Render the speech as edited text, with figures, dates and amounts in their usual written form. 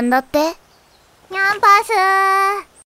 なんだって？ニャンパス。